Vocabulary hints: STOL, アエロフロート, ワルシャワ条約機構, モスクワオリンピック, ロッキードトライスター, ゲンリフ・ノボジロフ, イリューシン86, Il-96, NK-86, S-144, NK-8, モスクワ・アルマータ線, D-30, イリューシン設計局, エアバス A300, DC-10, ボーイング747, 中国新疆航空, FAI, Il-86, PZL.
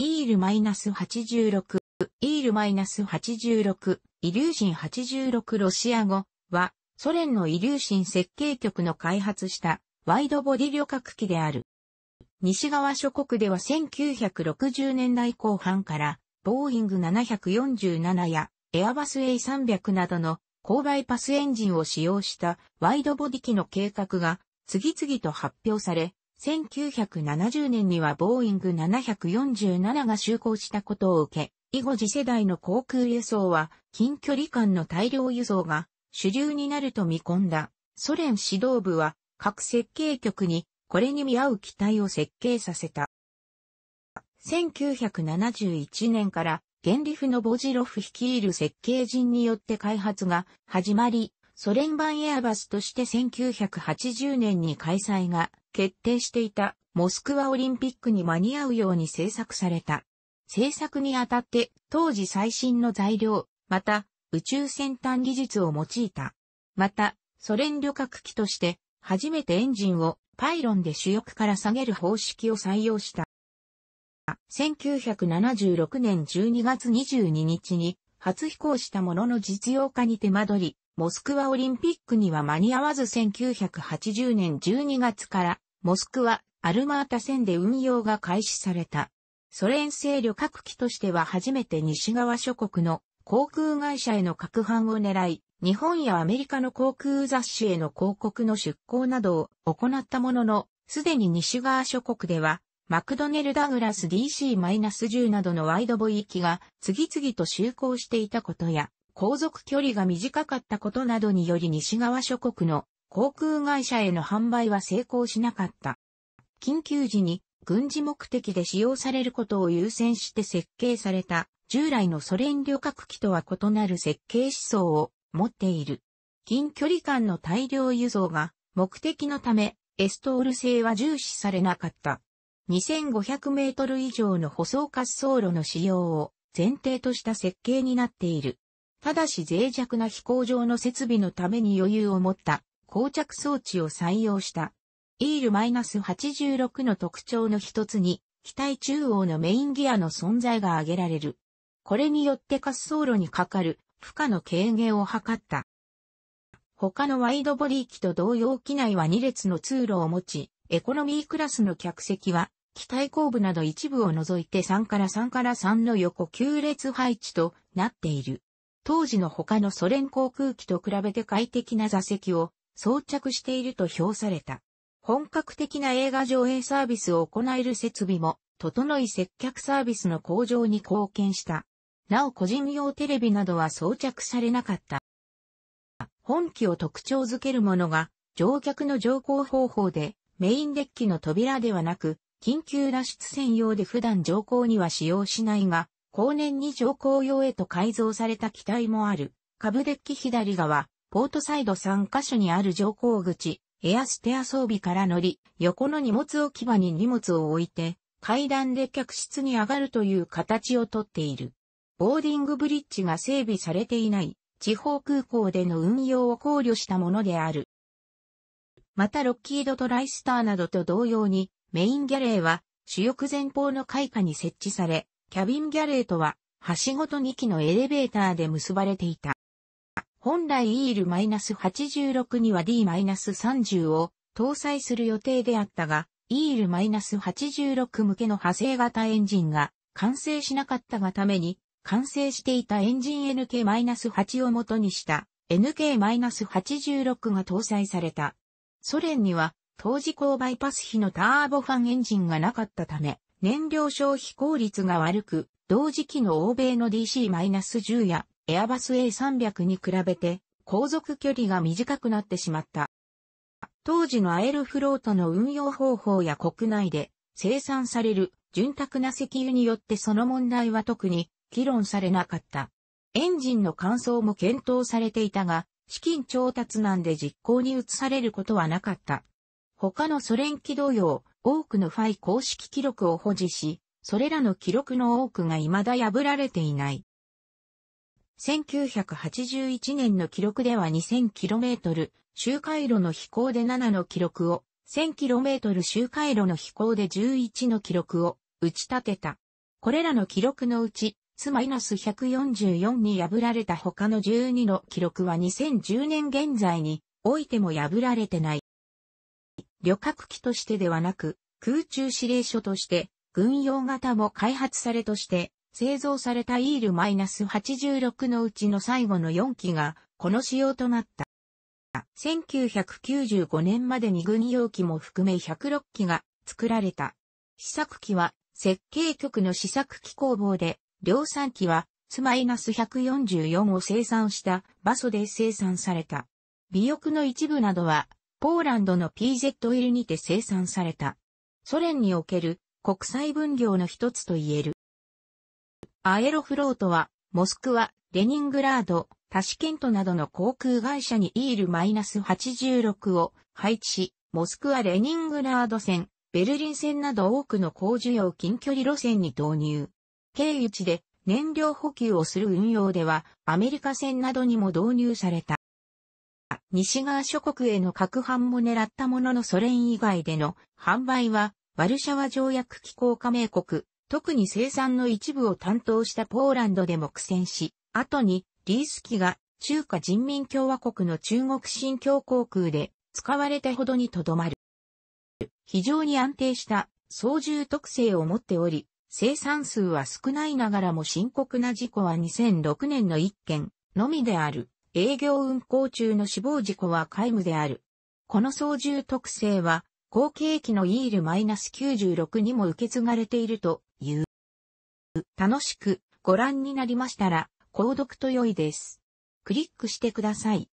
Il-86、イリューシン86ロシア語は、ソ連のイリューシン設計局の開発したワイドボディ旅客機である。西側諸国では1960年代後半から、ボーイング747やエアバス A300 などの高バイパスエンジンを使用したワイドボディ機の計画が次々と発表され、1970年にはボーイング747が就航したことを受け、以後次世代の航空輸送は近距離間の大量輸送が主流になると見込んだ。ソ連指導部は各設計局にこれに見合う機体を設計させた。1971年からゲンリフ・ノボジロフ率いる設計人によって開発が始まり、ソ連版エアバスとして1980年に開催が決定していたモスクワオリンピックに間に合うように製作された。製作にあたって当時最新の材料、また宇宙先端技術を用いた。また、ソ連旅客機として初めてエンジンをパイロンで主翼から下げる方式を採用した。1976年12月22日に初飛行したものの実用化に手間取り、モスクワオリンピックには間に合わず1980年12月からモスクワ・アルマータ線で運用が開始された。ソ連製旅客機としては初めて西側諸国の航空会社への拡販を狙い、日本やアメリカの航空雑誌への広告の出稿などを行ったものの、すでに西側諸国では、マクドネル・ダグラス DC-10 などのワイドボディ機が次々と就航していたことや、航続距離が短かったことなどにより西側諸国の航空会社への販売は成功しなかった。緊急時に、軍事目的で使用されることを優先して設計された従来のソ連旅客機とは異なる設計思想を持っている。近距離間の大量輸送が目的のためSTOL性は重視されなかった。2500メートル以上の舗装滑走路の使用を前提とした設計になっている。ただし脆弱な飛行場の設備のために余裕を持った膠着装置を採用した。Il-86 の特徴の一つに、機体中央のメインギアの存在が挙げられる。これによって滑走路にかかる負荷の軽減を図った。他のワイドボディ機と同様機内は2列の通路を持ち、エコノミークラスの客席は、機体後部など一部を除いて3から3の横9列配置となっている。当時の他のソ連航空機と比べて快適な座席を装着していると評された。本格的な映画上映サービスを行える設備も、整い接客サービスの向上に貢献した。なお個人用テレビなどは装着されなかった。本機を特徴づけるものが、乗客の乗降方法で、メインデッキの扉ではなく、緊急脱出専用で普段乗降には使用しないが、後年に乗降用へと改造された機体もある。下部デッキ左側、ポートサイド3カ所にある乗降口。エアステア装備から乗り、横の荷物置き場に荷物を置いて、階段で客室に上がるという形をとっている。ボーディングブリッジが整備されていない、地方空港での運用を考慮したものである。またロッキードトライスターなどと同様に、メインギャレーは主翼前方の階下に設置され、キャビンギャレーとは、橋ごと2基のエレベーターで結ばれていた。本来Il-86 には D-30 を搭載する予定であったが、Il-86 向けの派生型エンジンが完成しなかったがために、完成していたエンジン NK-8 を元にした NK-86 が搭載された。ソ連には当時高バイパス比のターボファンエンジンがなかったため、燃料消費効率が悪く、同時期の欧米の DC-10 や、エアバス A300 に比べて、航続距離が短くなってしまった。当時のアエロフロートの運用方法や国内で生産される潤沢な石油によってその問題は特に議論されなかった。エンジンの換装も検討されていたが、資金調達難で実行に移されることはなかった。他のソ連機同様、多くのFAI公式記録を保持し、それらの記録の多くが未だ破られていない。1981年の記録では 2000km 周回路の飛行で7の記録を、1000km 周回路の飛行で11の記録を打ち立てた。これらの記録のうち、S-144 に破られた他の12の記録は2010年現在においても破られてない。旅客機としてではなく、空中指令所として、軍用型も開発されとして、製造されたIl-86 のうちの最後の4機が、この仕様となった。1995年までに軍用機も含め106機が作られた。試作機は、設計局の試作機工房で、量産機は、S-144 を生産した場所で生産された。尾翼の一部などは、ポーランドの PZL にて生産された。ソ連における国際分業の一つと言える。アエロフロートは、モスクワ、レニングラード、タシケントなどの航空会社にIl-86 を配置し、モスクワ・レニングラード線、ベルリン線など多くの高需要近距離路線に導入。経由地で燃料補給をする運用では、アメリカ線などにも導入された。西側諸国への拡販も狙ったもののソ連以外での販売は、ワルシャワ条約機構加盟国、特に生産の一部を担当したポーランドでも苦戦し、後にリース機が中華人民共和国の中国新疆航空で使われたほどにとどまる。非常に安定した操縦特性を持っており、生産数は少ないながらも深刻な事故は2006年の1件のみである。営業運航中の死亡事故は皆無である。この操縦特性は、後継機のIl-96にも受け継がれているという。楽しくご覧になりましたら、購読と良いです。クリックしてください。